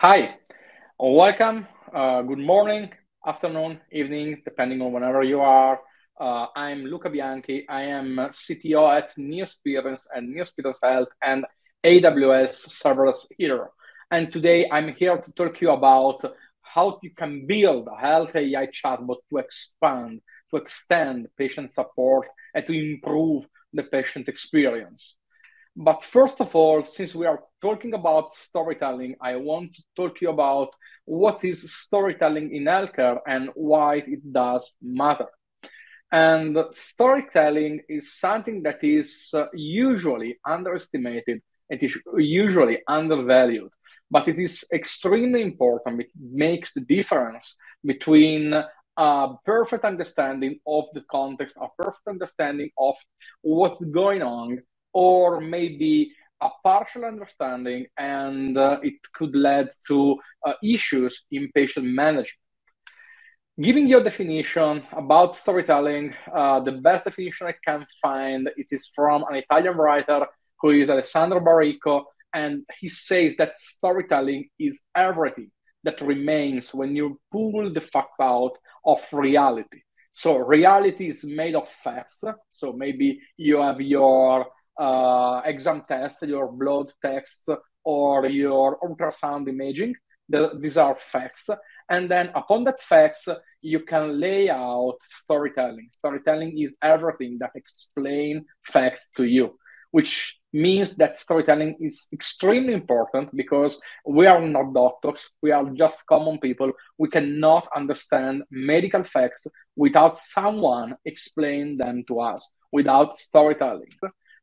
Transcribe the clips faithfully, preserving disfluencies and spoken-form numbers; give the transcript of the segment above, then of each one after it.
Hi, welcome, uh, good morning, afternoon, evening, depending on whenever you are. Uh, I'm Luca Bianchi. I am C T O at Neosperience and Neosperience Health and A W S Serverless Hero. And today I'm here to talk to you about how you can build a health A I chatbot to expand, to extend patient support and to improve the patient experience. But first of all, since we are talking about storytelling, I want to talk to you about what is storytelling in healthcare and why it does matter. And storytelling is something that is usually underestimated, it is usually undervalued, but it is extremely important. It makes the difference between a perfect understanding of the context, a perfect understanding of what's going on, or maybe a partial understanding, and uh, it could lead to uh, issues in patient management. Giving your definition about storytelling, uh, the best definition I can find, it is from an Italian writer who is Alessandro Barrico, and he says that storytelling is everything that remains when you pull the facts out of reality. So reality is made of facts. So maybe you have your Uh, exam tests, your blood tests, or your ultrasound imaging. The, these are facts. And then upon that facts, you can lay out storytelling. Storytelling is everything that explains facts to you, which means that storytelling is extremely important because we are not doctors. We are just common people. We cannot understand medical facts without someone explaining them to us, without storytelling.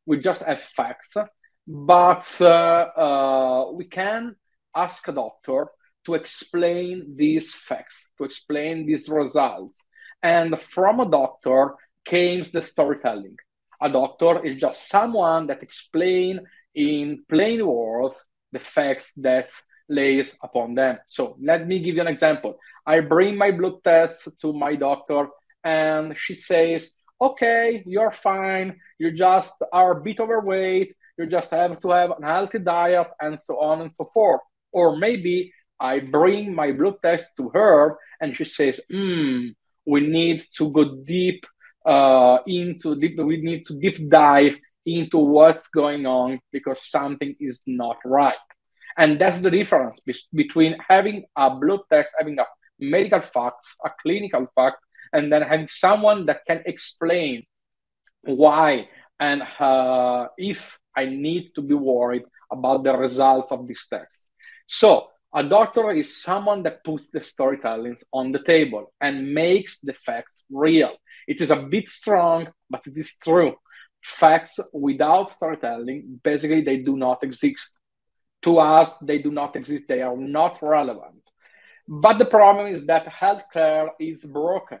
We just have facts, but uh, uh, we can ask a doctor to explain these facts, to explain these results. And from a doctor comes the storytelling. A doctor is just someone that explains in plain words the facts that lays upon them. So let me give you an example. I bring my blood test to my doctor and she says, okay, you're fine, you just are a bit overweight, you just have to have a healthy diet, and so on and so forth. Or maybe I bring my blood test to her and she says, hmm, we need to go deep uh, into, deep, we need to deep dive into what's going on because something is not right. And that's the difference be between having a blood test, having a medical fact, a clinical fact, and then having someone that can explain why and uh, if I need to be worried about the results of this test. So a doctor is someone that puts the storytelling on the table and makes the facts real. It is a bit strong, but it is true. Facts without storytelling, basically they do not exist. To us, they do not exist. They are not relevant. But the problem is that healthcare is broken.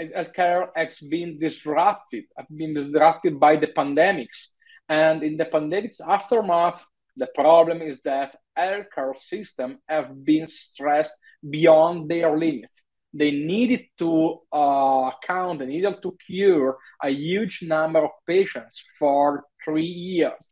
Healthcare has been disrupted, has been disrupted by the pandemics. And in the pandemic's aftermath, the problem is that healthcare systems have been stressed beyond their limits. They needed to uh, count, they needed to cure a huge number of patients for three years.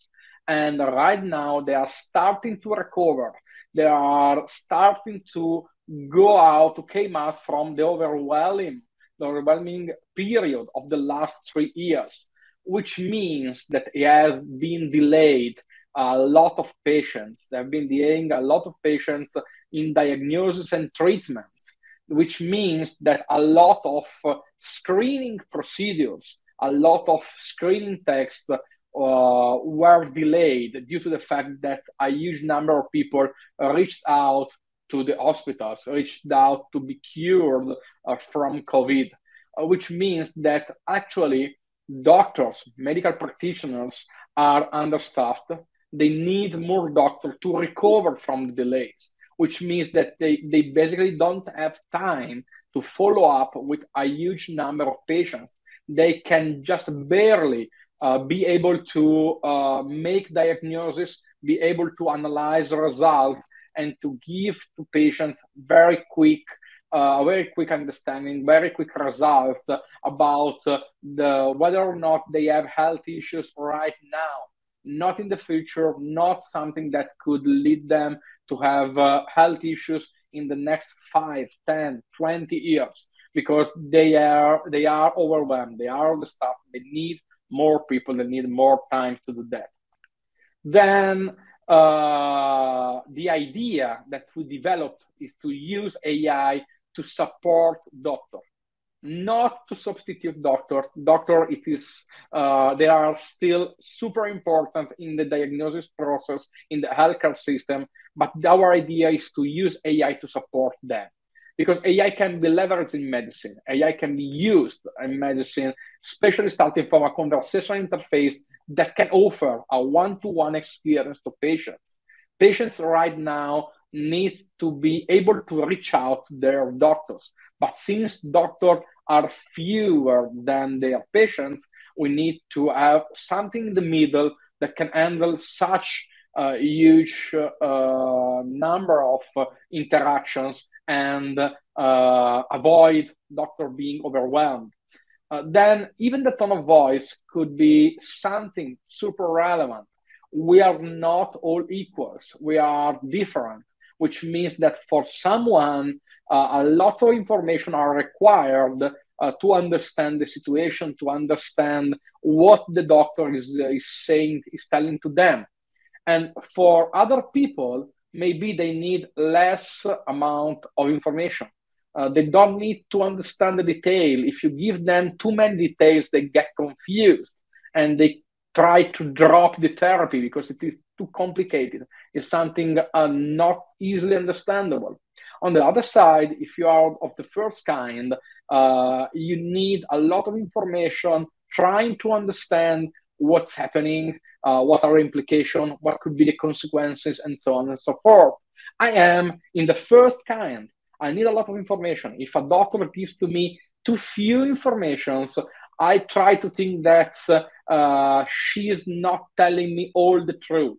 And right now they are starting to recover. They are starting to go out, to came out from the overwhelming The overwhelming period of the last three years, which means that it has been delayed a lot of patients. They have been delaying a lot of patients in diagnosis and treatments, which means that a lot of screening procedures, a lot of screening tests uh, were delayed due to the fact that a huge number of people reached out to the hospitals, reached out to be cured uh, from COVID, uh, which means that actually doctors, medical practitioners are understaffed. They need more doctors to recover from the delays, which means that they, they basically don't have time to follow up with a huge number of patients. They can just barely uh, be able to uh, make diagnosis, be able to analyze results, and to give to patients very quick, uh, very quick understanding, very quick results about uh, the, whether or not they have health issues right now. not in the future, not something that could lead them to have uh, health issues in the next five, ten, twenty years, because they are, they are overwhelmed. They are overstaffed. They need more people. They need more time to do that. Then uh, the idea that we developed is to use A I to support doctors, not to substitute doctor. Doctor, it is, uh, they are still super important in the diagnosis process, in the healthcare system, but our idea is to use A I to support them, because A I can be leveraged in medicine. A I can be used in medicine, especially starting from a conversational interface that can offer a one-to-one experience to patients. Patients right now needs to be able to reach out to their doctors. But since doctors are fewer than their patients, we need to have something in the middle that can handle such a huge uh, number of uh, interactions and uh, avoid doctor being overwhelmed. Uh, then even the tone of voice could be something super relevant. We are not all equals. We are different, which means that for someone, uh, a lot of information are required uh, to understand the situation, to understand what the doctor is, uh, is saying, is telling to them. And for other people, maybe they need less amount of information. Uh, they don't need to understand the detail. If you give them too many details, they get confused and they try to drop the therapy because it is too complicated. It's something uh, not easily understandable. On the other side, if you are of the first kind, uh, you need a lot of information trying to understand what's happening, uh, what are the implications, what could be the consequences, and so on and so forth. I am in the first kind. I need a lot of information. If a doctor gives to me too few informations, I try to think that uh, she is not telling me all the truth.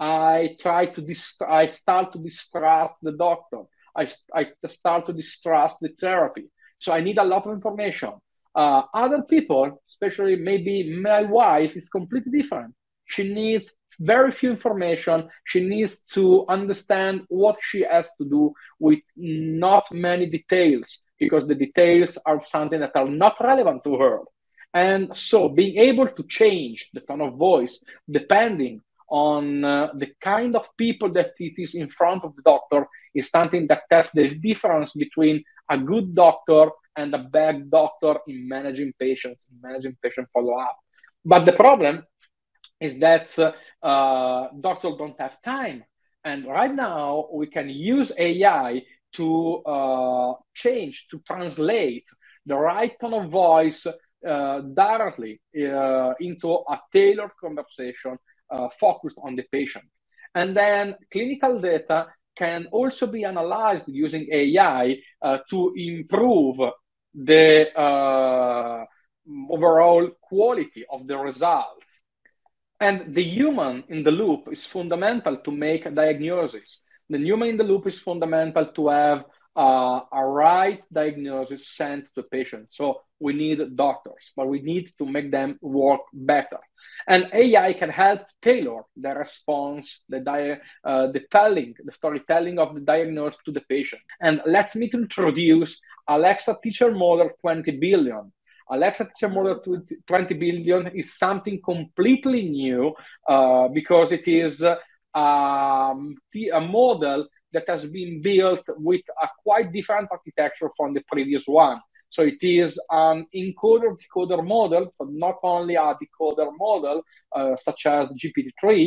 I try to dist- I start to distrust the doctor. I, I start to distrust the therapy. So I need a lot of information. Uh, other people, especially maybe my wife, is completely different. She needs very few information. She needs to understand what she has to do with not many details, because the details are something that are not relevant to her. And so being able to change the tone of voice depending on uh, the kind of people that it is in front of the doctor is something that tells the difference between a good doctor and a bad doctor in managing patients, in managing patient follow-up. But the problem is that uh, uh, doctors don't have time. And right now we can use A I to uh, change, to translate the right tone of voice uh, directly uh, into a tailored conversation uh, focused on the patient. And then clinical data can also be analyzed using A I uh, to improve the uh, overall quality of the results. And the human in the loop is fundamental to make a diagnosis. The human in the loop is fundamental to have uh, a right diagnosis sent to the patient. So we need doctors, but we need to make them work better. And A I can help tailor the response, the, di- uh, the telling, the storytelling of the diagnosis to the patient. And let me introduce Alexa Teacher Model twenty billion. Alexa Teacher Model twenty billion is something completely new uh, because it is uh, Um, a model that has been built with a quite different architecture from the previous one. So it is an encoder-decoder model, so not only a decoder model, uh, such as G P T three,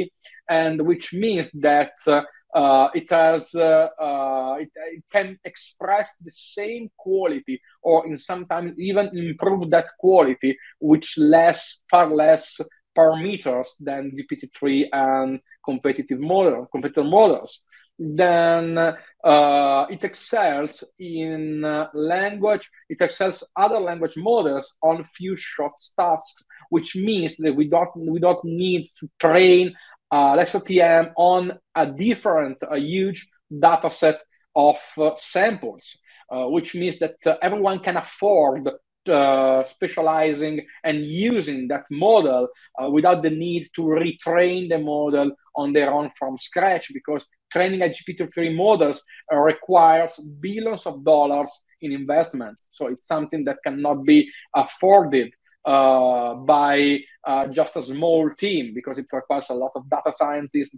and which means that uh, uh, it has uh, uh, it, it can express the same quality, or in sometimes even improve that quality, which less far less parameters than G P T three and competitive model, competitor models. Then uh, it excels in language, it excels other language models on few short tasks, which means that we don't, we don't need to train uh, LexaTM on a different, a huge data set of uh, samples, uh, which means that uh, everyone can afford uh, specializing and using that model uh, without the need to retrain the model on their own from scratch, because training a G P T three models uh, requires billions of dollars in investments. So it's something that cannot be afforded Uh, by uh, just a small team, because it requires a lot of data scientists.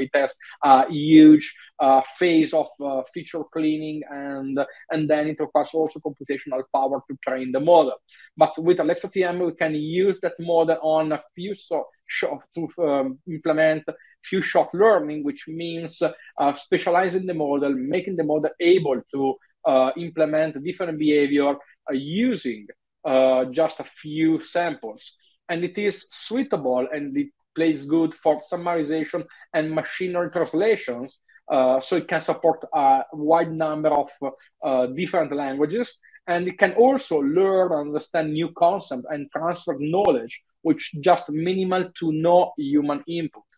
It has a huge uh, phase of uh, feature cleaning, and and then it requires also computational power to train the model. But with Alexa T M, we can use that model on a few so shot to um, implement few shot learning, which means uh, specializing the model, making the model able to uh, implement different behavior uh, using Uh, just a few samples. And it is suitable and it plays good for summarization and machinery translations. Uh, so it can support a wide number of uh, different languages. And it can also learn and understand new concepts and transfer knowledge, which just minimal to no human input.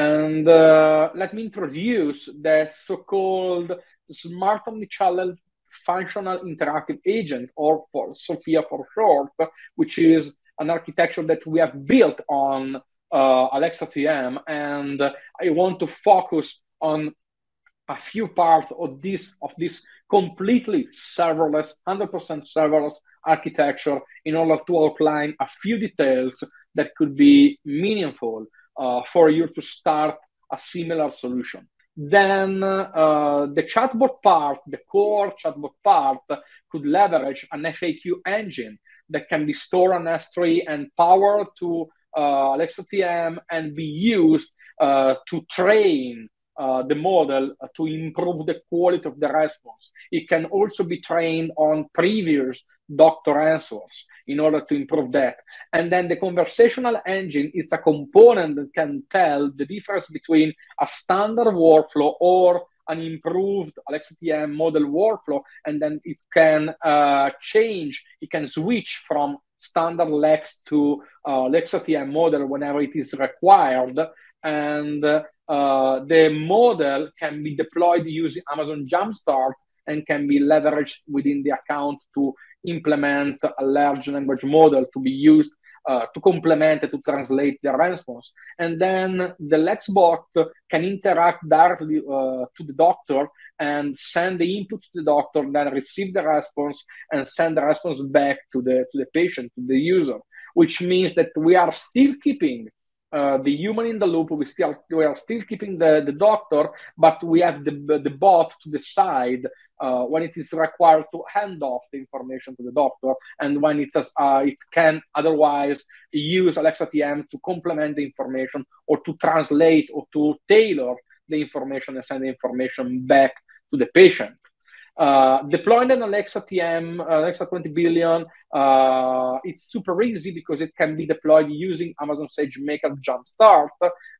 And uh, let me introduce the so-called smart omnichannel functional interactive agent, or for SOFIA for short, which is an architecture that we have built on uh, Alexa T M. And I want to focus on a few parts of this, of this completely serverless, one hundred percent serverless architecture, in order to outline a few details that could be meaningful uh, for you to start a similar solution. Then uh, the chatbot part, the core chatbot part, could leverage an F A Q engine that can be stored on S three and powered to uh, Alexa T M and be used uh, to train uh, the model to improve the quality of the response. It can also be trained on previous doctor answers in order to improve that. And then the conversational engine is a component that can tell the difference between a standard workflow or an improved Alexa T M model workflow, and then it can uh, change, it can switch from standard Lex to uh, Alexa T M model whenever it is required. And uh, the model can be deployed using Amazon Jumpstart and can be leveraged within the account to implement a large language model to be used uh, to complement and to translate the response. And then the LexBot can interact directly uh, to the doctor and send the input to the doctor, then receive the response and send the response back to the, to the patient, to the user, which means that we are still keeping Uh, the human in the loop. We still we are still keeping the, the doctor, but we have the, the bot to decide uh, when it is required to hand off the information to the doctor, and when it does, uh, it can otherwise use Alexa T M to complement the information, or to translate, or to tailor the information and send the information back to the patient. Uh, deploying an Alexa T M, uh, Alexa twenty billion, uh, it's super easy because it can be deployed using Amazon SageMaker Jumpstart,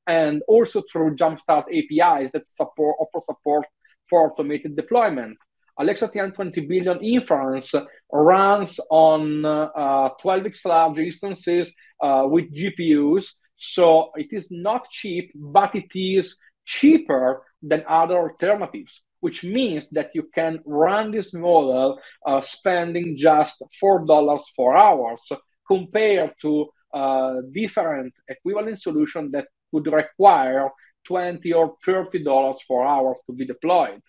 and also through Jumpstart A P Is that support, offer support for automated deployment. Alexa T M twenty billion inference runs on uh, twelve X large instances uh, with G P Us, so it is not cheap, but it is cheaper than other alternatives, which means that you can run this model uh, spending just four dollars for hours, compared to uh, different equivalent solution that would require twenty or thirty dollars for hours to be deployed.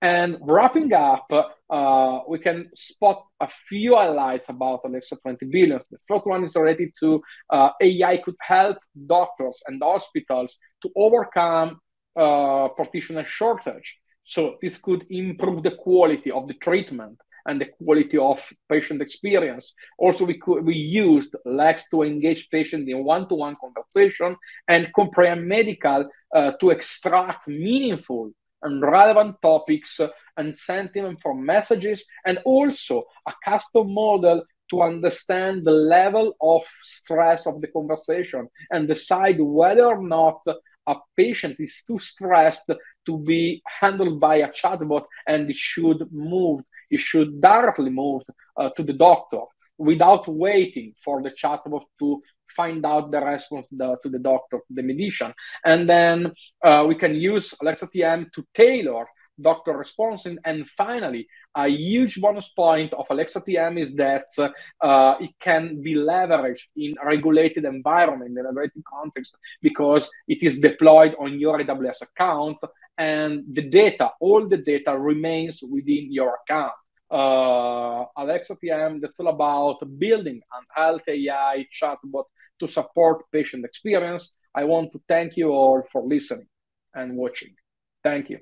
And wrapping up, uh, we can spot a few highlights about Alexa twenty billion. The first one is related to uh, A I could help doctors and hospitals to overcome uh, practitioner shortage. So this could improve the quality of the treatment and the quality of patient experience. Also, we, could, we used Lex to engage patients in one-to-one conversation, and Comprehend Medical uh, to extract meaningful and relevant topics and sentiment from messages, and also a custom model to understand the level of stress of the conversation and decide whether or not a patient is too stressed to be handled by a chatbot, and it should move, it should directly move uh, to the doctor without waiting for the chatbot to find out the response the, to the doctor, the medicine. And then uh, we can use Alexa T M to tailor doctor response. And, and finally, a huge bonus point of Alexa T M is that uh, it can be leveraged in regulated environment, in a regulated context, because it is deployed on your A W S account, and the data, all the data remains within your account. Uh, Alexa T M, that's all about building an health A I chatbot to support patient experience. I want to thank you all for listening and watching. Thank you.